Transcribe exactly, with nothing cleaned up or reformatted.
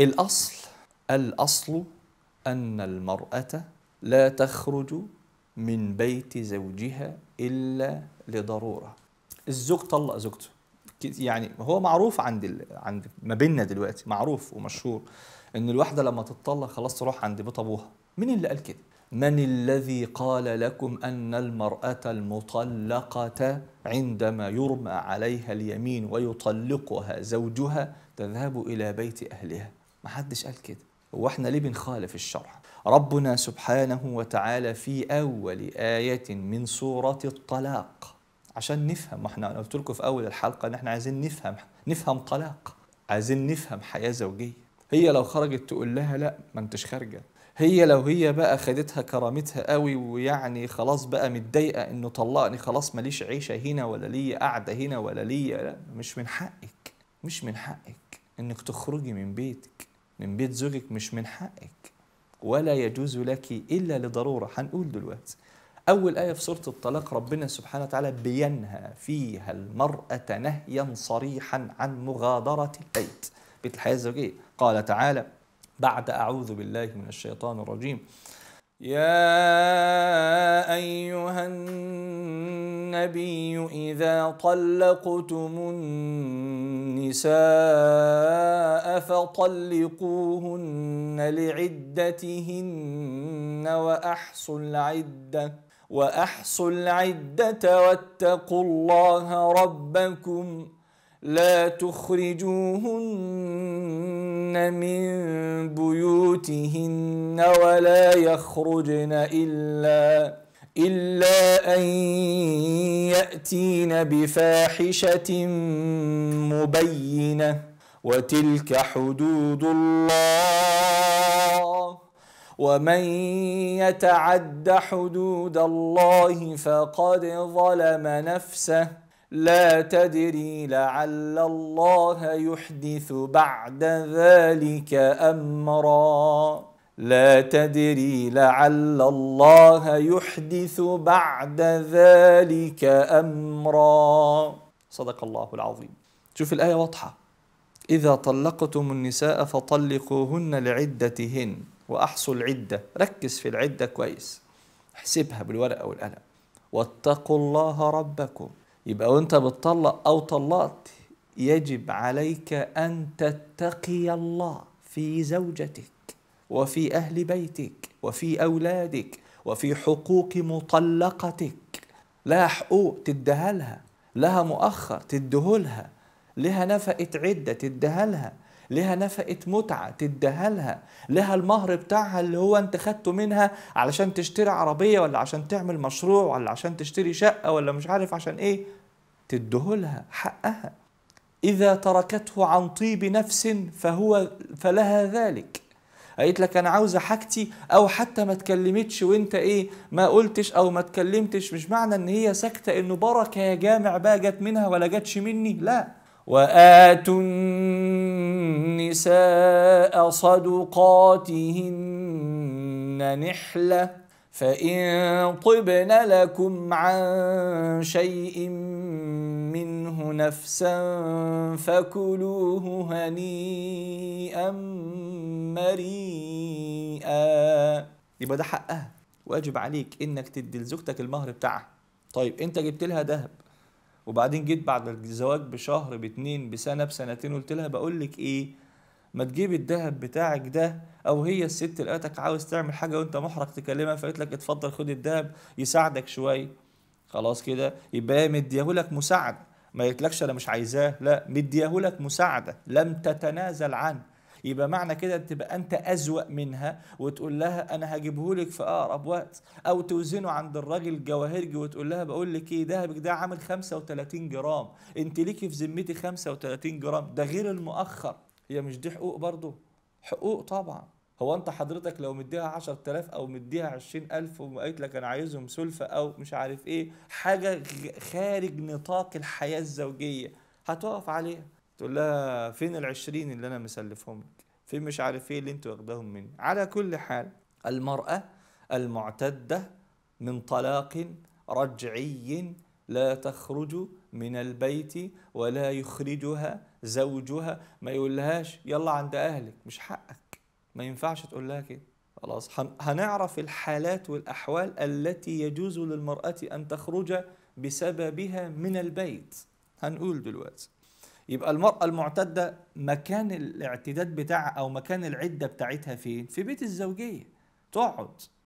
الأصل الأصل أن المرأة لا تخرج من بيت زوجها إلا لضرورة. الزوج طلق زوجته، يعني هو معروف عند ال... عند ما بيننا دلوقتي، معروف ومشهور إن الواحدة لما تتطلق خلاص تروح عند بيت أبوها. مين اللي قال كده؟ من الذي قال لكم أن المرأة المطلقة عندما يرمى عليها اليمين ويطلقها زوجها تذهب إلى بيت أهلها؟ ما حدش قال كده. هو احنا ليه بنخالف الشرع؟ ربنا سبحانه وتعالى في أول آية من سورة الطلاق، عشان نفهم، احنا قلت لكم في أول الحلقة إن احنا عايزين نفهم نفهم طلاق، عايزين نفهم حياة زوجية. هي لو خرجت تقول لها لا ما انتش خارجة، هي لو هي بقى خدتها كرامتها قوي ويعني خلاص بقى متضايقه انه طلقني خلاص ماليش عيشه هنا ولا لي قاعده هنا ولا لي، لا، مش من حقك، مش من حقك انك تخرجي من بيتك، من بيت زوجك، مش من حقك ولا يجوز لك الا لضروره. هنقول دلوقتي اول ايه في سوره الطلاق ربنا سبحانه وتعالى بينهى فيها المراه نهيا صريحا عن مغادره البيت، بيت الحياه الزوجيه. قال تعالى بعد أعوذ بالله من الشيطان الرجيم: يا أيها النبي إذا طلقتم النساء فطلقوهن لعدتهن وأحصوا العدة وأحصوا العدة واتقوا الله ربكم لا تخرجوهن من بيوتهن ولا يخرجن إلا إلا أن يأتين بفاحشة مبينة وتلك حدود الله ومن يتعد حدود الله فقد ظلم نفسه لا تدري لعل الله يحدث بعد ذلك أمرا لا تدري لعل الله يحدث بعد ذلك أمرا صدق الله العظيم. شوف الآية واضحة، إذا طلقتم النساء فطلقوهن لعدتهن وأحصوا العدة، ركز في العدة كويس، احسبها بالورقة والقلم، واتقوا الله ربكم. يبقى وانت بتطلق او طلقت يجب عليك ان تتقي الله في زوجتك وفي اهل بيتك وفي اولادك وفي حقوق مطلقتك. لها حقوق تديهالها، لها مؤخر تديهولها، لها نفقة عدة تديهالها، لها نفقة متعة تديهالها، لها المهر بتاعها اللي هو انت خدته منها علشان تشتري عربية ولا عشان تعمل مشروع ولا عشان تشتري شقة ولا مش عارف عشان ايه، تديهولها حقها. إذا تركته عن طيب نفس فهو فلها ذلك. قالت لك أنا عاوزة حاجتي أو حتى ما تكلمتش وأنت إيه ما قلتش أو ما تكلمتش، مش معنى إن هي ساكتة إنه بركة يا جامع بقى جت منها ولا جاتش مني، لا. وآتوا النساء صدقاتهن نحلة فإن طبن لكم عن شيء منه نفسا فكلوه هنيئا مريئا. يبقى ده حقها، واجب عليك إنك تدي لزوجتك المهر بتاعها. طيب أنت جبت لها دهب وبعدين جيت بعد الزواج بشهر باتنين بسنة بسنتين قلت لها بقول لك ايه، ما تجيب الذهب بتاعك ده، او هي الست لقيتك عاوز تعمل حاجة وانت محرج تكلمها فقلت لك اتفضل خد الذهب يساعدك شوية، خلاص كده يبقى هي مديهولك مساعدة، ما قالتلكش انا مش عايزاه، لا، مديهولك مساعدة لم تتنازل عنه. يبقى معنى كده تبقى انت أزوأ منها وتقول لها انا هجيبهولك في اقرب وقت، او توزنه عند الراجل الجواهرجي وتقول لها بقول لك ايه دهبك ده عامل خمسة وتلاتين جرام، انت ليكي في ذمتي خمسة وتلاتين جرام، ده غير المؤخر. هي مش دي حقوق برضه؟ حقوق طبعا. هو انت حضرتك لو مديها عشرة آلاف او مديها عشرين ألف وقالت لك انا عايزهم سلفه او مش عارف ايه، حاجه خارج نطاق الحياه الزوجيه، هتقف عليها تقول لها فين العشرين اللي أنا مسلفهم لك؟ فين مش عارف إيه اللي أنتوا واخداهم مني؟ على كل حال المرأة المعتدة من طلاق رجعي لا تخرج من البيت ولا يخرجها زوجها. ما يقولهاش يلا عند أهلك، مش حقك، ما ينفعش تقول لها كده. خلاص هنعرف الحالات والأحوال التي يجوز للمرأة أن تخرج بسببها من البيت، هنقول دلوقتي. يبقى المرأة المعتدة مكان الاعتداد بتاعها أو مكان العدة بتاعتها فين؟ في بيت الزوجية، تقعد